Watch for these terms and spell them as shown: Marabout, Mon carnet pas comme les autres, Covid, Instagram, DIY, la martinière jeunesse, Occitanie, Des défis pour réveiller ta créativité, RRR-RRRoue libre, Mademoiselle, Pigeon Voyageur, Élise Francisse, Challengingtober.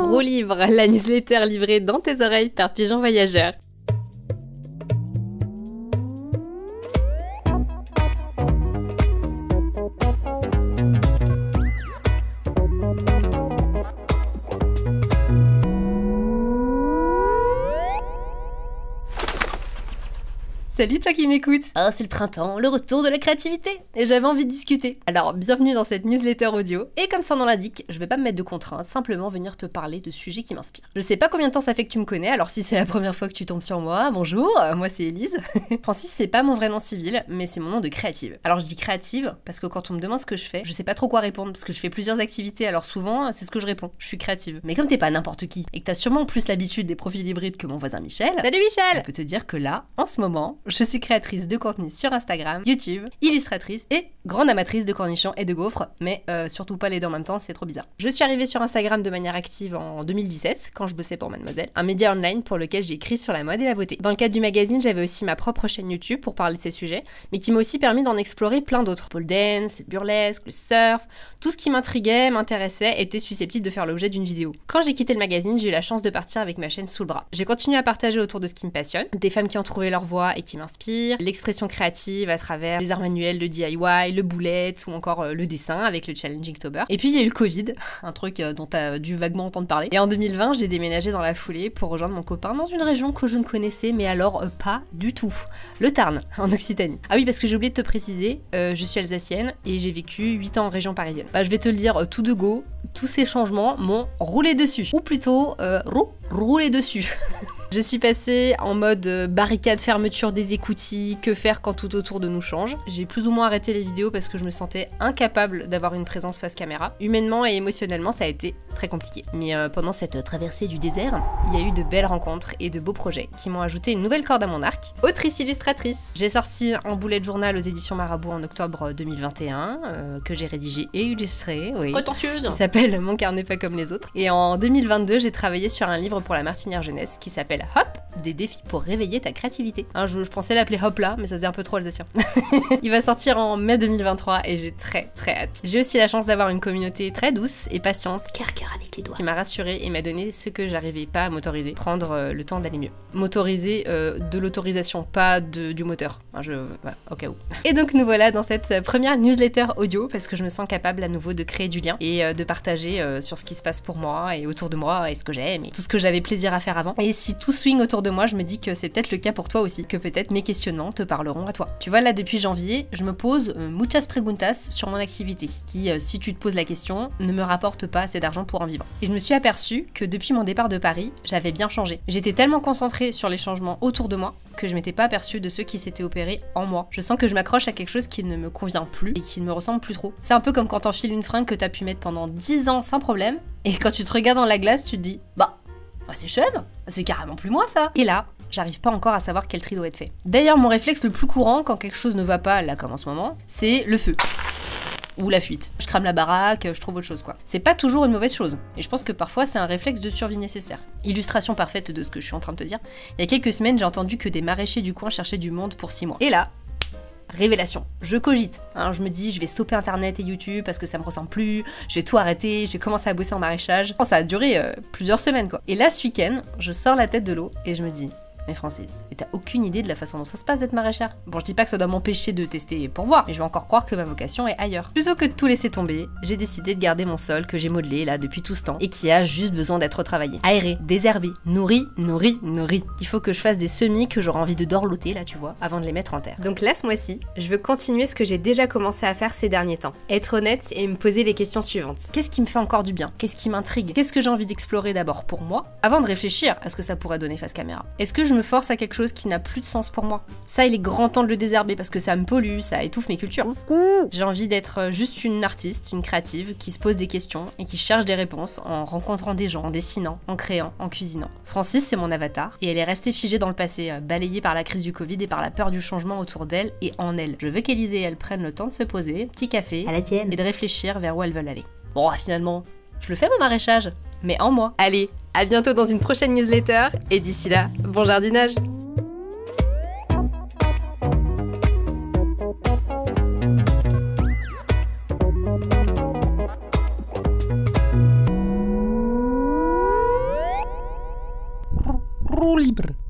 Roue libre, la newsletter livrée dans tes oreilles par Pigeon Voyageur. Salut toi qui m'écoutes. Ah, c'est le printemps, le retour de la créativité, et j'avais envie de discuter. Alors bienvenue dans cette newsletter audio, et comme son nom l'indique, je vais pas me mettre de contraintes, simplement venir te parler de sujets qui m'inspirent. Je sais pas combien de temps ça fait que tu me connais, alors si c'est la première fois que tu tombes sur moi, bonjour, moi c'est Élise. Francis, c'est pas mon vrai nom civil, mais c'est mon nom de créative. Alors je dis créative, parce que quand on me demande ce que je fais, je sais pas trop quoi répondre, parce que je fais plusieurs activités, alors souvent, c'est ce que je réponds, je suis créative. Mais comme t'es pas n'importe qui, et que t'as sûrement plus l'habitude des profils hybrides que mon voisin Michel, salut Michel, je peux te dire que là, en ce moment, je suis créatrice de contenu sur Instagram, YouTube, illustratrice et grande amatrice de cornichons et de gaufres, mais surtout pas les deux en même temps, c'est trop bizarre. Je suis arrivée sur Instagram de manière active en 2017, quand je bossais pour Mademoiselle, un média online pour lequel j'ai écrit sur la mode et la beauté. Dans le cadre du magazine, j'avais aussi ma propre chaîne YouTube pour parler de ces sujets, mais qui m'a aussi permis d'en explorer plein d'autres. Pole dance, le burlesque, le surf, tout ce qui m'intriguait, m'intéressait, était susceptible de faire l'objet d'une vidéo. Quand j'ai quitté le magazine, j'ai eu la chance de partir avec ma chaîne sous le bras. J'ai continué à partager autour de ce qui me passionne, des femmes qui ont trouvé leur voix et qui m'inspire, l'expression créative à travers les arts manuels, le DIY, le boulette ou encore le dessin avec le Challengingtober. Et puis il y a eu le Covid, un truc dont t'as dû vaguement entendre parler. Et en 2020, j'ai déménagé dans la foulée pour rejoindre mon copain dans une région que je ne connaissais mais alors pas du tout, le Tarn, en Occitanie. Ah oui, parce que j'ai oublié de te préciser, je suis alsacienne et j'ai vécu 8 ans en région parisienne. Bah je vais te le dire tout de go, tous ces changements m'ont roulé dessus. Ou plutôt, roulé dessus. Je suis passée en mode barricade, fermeture des écoutilles, que faire quand tout autour de nous change. J'ai plus ou moins arrêté les vidéos parce que je me sentais incapable d'avoir une présence face caméra. Humainement et émotionnellement, ça a été très compliqué. Mais pendant cette traversée du désert, il y a eu de belles rencontres et de beaux projets qui m'ont ajouté une nouvelle corde à mon arc. Autrice illustratrice. J'ai sorti un boulet de journal aux éditions Marabout en octobre 2021, que j'ai rédigé et illustré. Oui. Prétentieuse. Qui s'appelle Mon carnet pas comme les autres. Et en 2022, j'ai travaillé sur un livre pour la martinière jeunesse qui s'appelle Hop, des défis pour réveiller ta créativité. Hein, je pensais l'appeler Hop là, mais ça faisait un peu trop alsacien. Il va sortir en mai 2023 et j'ai très hâte. J'ai aussi la chance d'avoir une communauté très douce et patiente, cœur avec les doigts, qui m'a rassurée et m'a donné ce que j'arrivais pas à m'autoriser, prendre le temps d'aller mieux. M'autoriser de l'autorisation, pas du moteur. Hein, au cas où. Et donc nous voilà dans cette première newsletter audio parce que je me sens capable à nouveau de créer du lien et de partager sur ce qui se passe pour moi et autour de moi et ce que j'aime et tout ce que j'avais plaisir à faire avant. Et si tout swing autour de moi, je me dis que c'est peut-être le cas pour toi aussi, que peut-être mes questionnements te parleront à toi. Tu vois, là depuis janvier, je me pose muchas preguntas sur mon activité, qui, si tu te poses la question, ne me rapporte pas assez d'argent pour en vivre. Et je me suis aperçue que depuis mon départ de Paris, j'avais bien changé. J'étais tellement concentrée sur les changements autour de moi que je m'étais pas aperçue de ceux qui s'étaient opérés en moi. Je sens que je m'accroche à quelque chose qui ne me convient plus et qui ne me ressemble plus trop. C'est un peu comme quand t'enfiles une fringue que t'as pu mettre pendant 10 ans sans problème, et quand tu te regardes dans la glace, tu te dis bah c'est chèvre, c'est carrément plus moi ça. Et là, j'arrive pas encore à savoir quel tri doit être fait. D'ailleurs, mon réflexe le plus courant quand quelque chose ne va pas, là comme en ce moment, c'est le feu. Ou la fuite. Je crame la baraque, je trouve autre chose quoi. C'est pas toujours une mauvaise chose. Et je pense que parfois c'est un réflexe de survie nécessaire. Illustration parfaite de ce que je suis en train de te dire. Il y a quelques semaines, j'ai entendu que des maraîchers du coin cherchaient du monde pour 6 mois. Et là, révélation, je cogite, hein, je me dis je vais stopper internet et YouTube parce que ça me ressemble plus, je vais tout arrêter, je vais commencer à bosser en maraîchage. Enfin, ça a duré plusieurs semaines quoi. Et là ce week-end, je sors la tête de l'eau et je me dis mais Francis, t'as aucune idée de la façon dont ça se passe d'être maraîchère. Bon, je dis pas que ça doit m'empêcher de tester pour voir, mais je vais encore croire que ma vocation est ailleurs. Plutôt que de tout laisser tomber, j'ai décidé de garder mon sol que j'ai modelé là depuis tout ce temps et qui a juste besoin d'être travaillé, aéré, désherbé, nourri. Il faut que je fasse des semis que j'aurai envie de dorloter là, tu vois, avant de les mettre en terre. Donc là, ce mois-ci, je veux continuer ce que j'ai déjà commencé à faire ces derniers temps. Être honnête et me poser les questions suivantes. Qu'est-ce qui me fait encore du bien? Qu'est-ce qui m'intrigue? Qu'est-ce que j'ai envie d'explorer d'abord pour moi avant de réfléchir à ce que ça pourrait donner face caméra? Est-ce que je me force à quelque chose qui n'a plus de sens pour moi? Ça, il est grand temps de le désherber parce que ça me pollue, ça étouffe mes cultures. J'ai envie d'être juste une artiste, une créative qui se pose des questions et qui cherche des réponses en rencontrant des gens, en dessinant, en créant, en cuisinant. Francis, c'est mon avatar et elle est restée figée dans le passé, balayée par la crise du Covid et par la peur du changement autour d'elle et en elle. Je veux qu'Élise et elle prennent le temps de se poser, petit café, à la tienne, et de réfléchir vers où elles veulent aller. Bon, finalement, je le fais mon maraîchage, mais en moi. Allez, à bientôt dans une prochaine newsletter, et d'ici là, bon jardinage! roue libre.